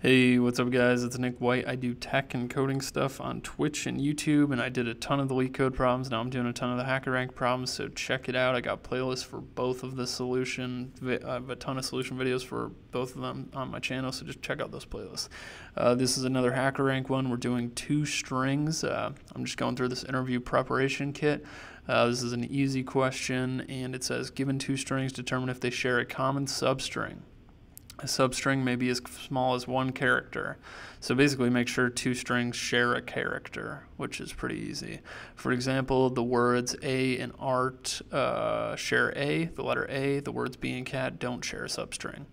Hey, what's up guys, it's Nick White. I do tech and coding stuff on Twitch and YouTube, and I did a ton of the LeetCode problems. Now I'm doing a ton of the HackerRank problems, so check it out. I got playlists for both of the solution. I have a ton of solution videos for both of them on my channel, so just check out those playlists. This is another HackerRank one. We're doing two strings. I'm just going through this interview preparation kit. This is an easy question, and it says, given two strings, determine if they share a common substring. A substring may be as small as one character. So basically make sure two strings share a character, which is pretty easy. For example, the words A and art share A, the letter A. The words B and cat don't share a substring.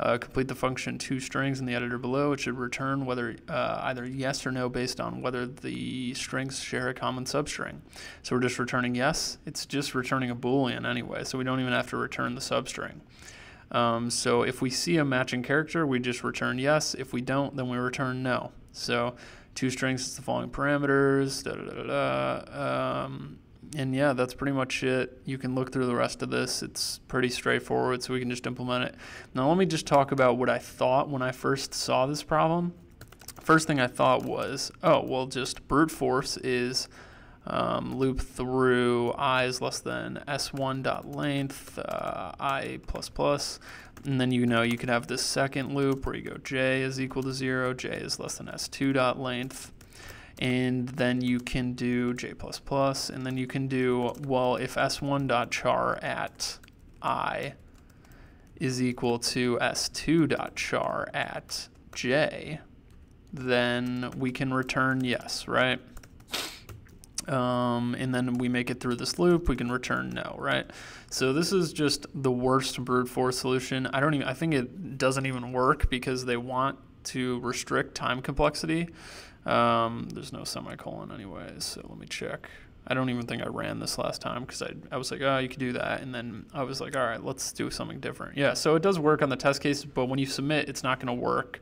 Complete the function toStrings in the editor below. It should return whether either yes or no based on whether the strings share a common substring. So we're just returning yes. It's just returning a Boolean anyway, so we don't even have to return the substring. So if we see a matching character, we just return yes. If we don't, then we return no. So two strings is the following parameters, and yeah, that's pretty much it. You can look through the rest of this. It's pretty straightforward, so we can just implement it. Now let me just talk about what I thought when I first saw this problem. First thing I thought was, oh, well, just brute force is loop through I is less than s1 dot length I plus plus, and then you could have this second loop where you go j is equal to 0, j is less than s2 dot length, and then you can do j plus plus, and then you can do, well, if s1 dot char at I is equal to s2 dot char at j, then we can return yes, right? And then we make it through this loop, we can return no, right? So this is just the worst brute force solution. I think it doesn't even work because they want to restrict time complexity. There's no semicolon anyways, so let me check. I don't even think I ran this last time because I was like, oh, you could do that. And then I was like, all right, let's do something different. Yeah, so it does work on the test cases, but when you submit, it's not going to work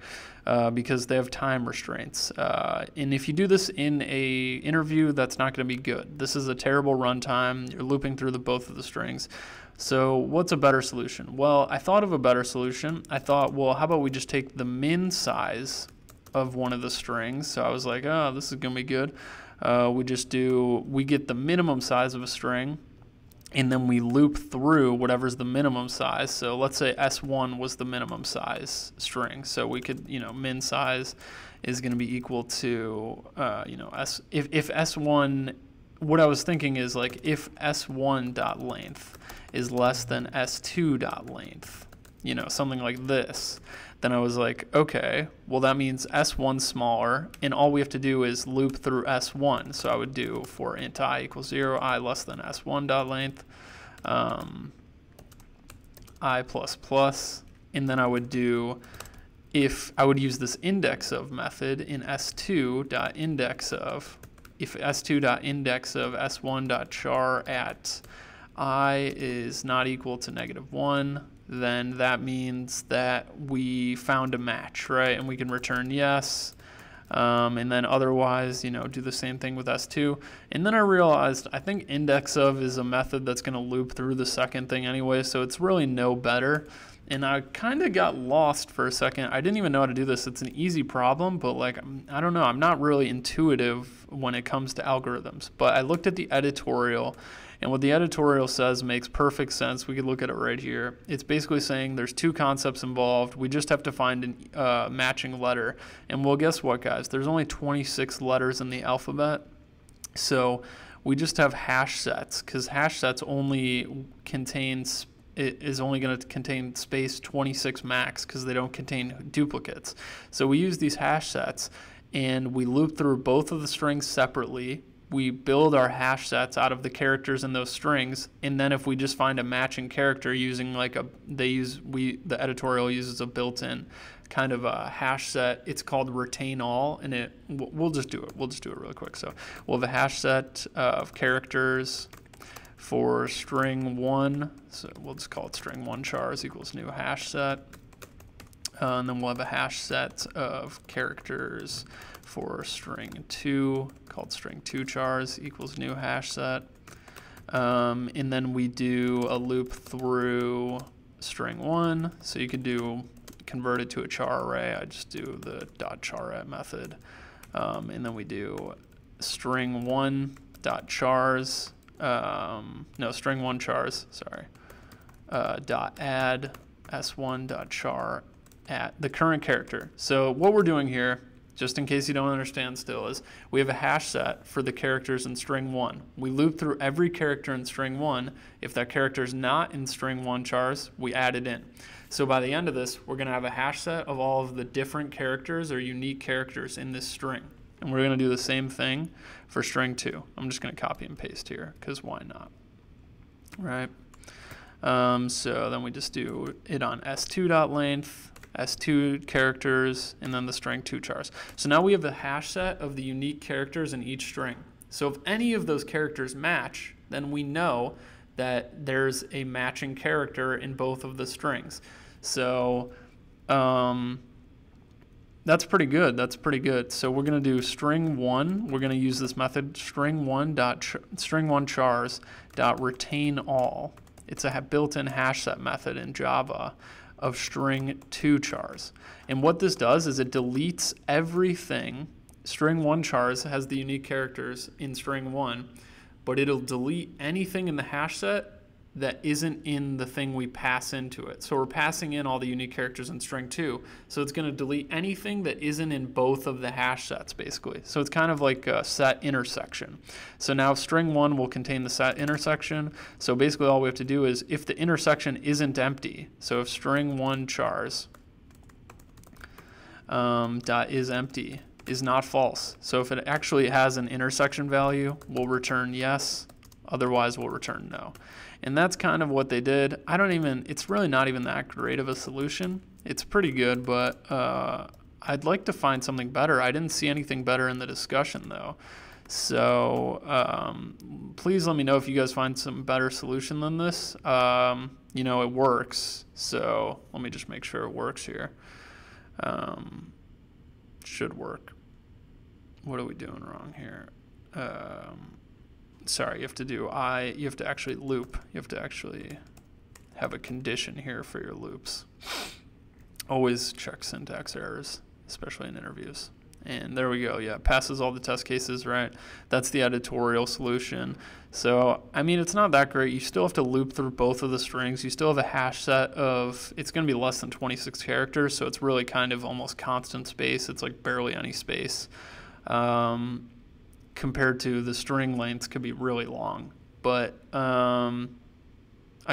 because they have time restraints. And if you do this in a interview, that's not going to be good. This is a terrible runtime. You're looping through both of the strings. So what's a better solution? Well, I thought of a better solution. I thought, well, how about we just take the min size of one of the strings? So I was like, oh, this is going to be good. We get the minimum size of a string, and then we loop through whatever's the minimum size. So let's say S1 was the minimum size string. So we could, min size is going to be equal to, if S1, what I was thinking is like if S1 dot length is less than S2 dot length, something like this. Then I was like, okay, well, that means S1's smaller, and all we have to do is loop through S1. So I would do for int I equals 0, I less than S1 dot length, I plus plus, and then I would do, if I would use this index of method in S2 dot index of, if S2 dot index of S1 dot char at I is not equal to -1, then that means that we found a match, right? And we can return yes. And then otherwise, do the same thing with S2. And then I realized I think index of is a method that's going to loop through the second thing anyway, so it's really no better. And I kind of got lost for a second. I didn't even know how to do this. It's an easy problem, but like, I don't know. I'm not really intuitive when it comes to algorithms. But I looked at the editorial, and what the editorial says makes perfect sense. We could look at it right here. It's basically saying there's two concepts involved. We just have to find a matching letter. And well, guess what, guys? There's only 26 letters in the alphabet. So we just have hash sets, because hash sets only contains it is only going to contain space 26 max because they don't contain duplicates. So we use these hash sets and we loop through both of the strings separately. We build our hash sets out of the characters in those strings, and then if we just find a matching character using like a, the editorial uses a built-in kind of a hash set. It's called retain all, and we'll just do it. We'll just do it real quick. So we'll have a hash set of characters for string 1, so we'll just call it string 1 chars equals new hash set, and then we'll have a hash set of characters for string 2 called string 2 chars equals new hash set, and then we do a loop through string 1, so you could do converted to a char array, I just do the .charArray method. And then we do string1.chars, string1chars, sorry, dot add s1.char at the current character. So what we're doing here, just in case you don't understand still, is we have a hash set for the characters in string 1. We loop through every character in string 1. If that character is not in string 1 chars, we add it in. So by the end of this, we're going to have a hash set of all of the different characters or unique characters in this string. And we're going to do the same thing for string 2. I'm just going to copy and paste here because why not, right? So then we just do it on s2.length. S2 characters, and then the string 2 chars. So now we have the hash set of the unique characters in each string. So if any of those characters match, then we know that there's a matching character in both of the strings. So that's pretty good. That's pretty good. So we're going to do string 1. We're going to use this method, string1 chars.retain all. It's a built-in hash set method in Java of string 2 chars. And what this does is it deletes everything. String 1 chars has the unique characters in string 1, but it'll delete anything in the hash set that isn't in the thing we pass into it. So we're passing in all the unique characters in string 2, so it's going to delete anything that isn't in both of the hash sets, basically. So it's kind of like a set intersection. So now string 1 will contain the set intersection, so basically all we have to do is, if the intersection isn't empty, so if string 1 chars dot is empty is not false, so if it actually has an intersection value, we'll return yes, otherwise we'll return no. And that's kind of what they did. I don't even, it's really not even that great of a solution. It's pretty good, but I'd like to find something better. I didn't see anything better in the discussion though. So please let me know if you guys find some better solution than this. You know, it works. So let me just make sure it works here. Should work. What are we doing wrong here? Sorry, you have to do you have to actually loop. You have to actually have a condition here for your loops. Always check syntax errors, especially in interviews. And there we go. Yeah, it passes all the test cases, right? That's the editorial solution. So, I mean, it's not that great. You still have to loop through both of the strings. You still have a hash set of, it's going to be less than 26 characters, so it's really kind of almost constant space. It's like barely any space. Compared to the string lengths could be really long, but I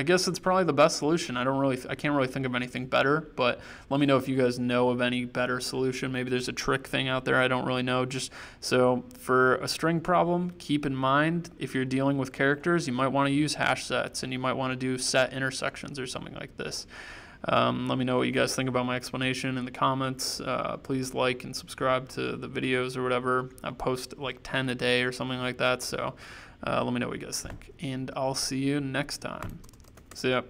guess it's probably the best solution. I can't really think of anything better, but let me know if you guys know of any better solution. Maybe there's a trick thing out there, I don't really know. Just so for a string problem, keep in mind if you're dealing with characters, you might want to use hash sets and you might want to do set intersections or something like this. Let me know what you guys think about my explanation in the comments. Please like and subscribe to the videos or whatever. I post like 10 a day or something like that. So let me know what you guys think. And I'll see you next time. See ya.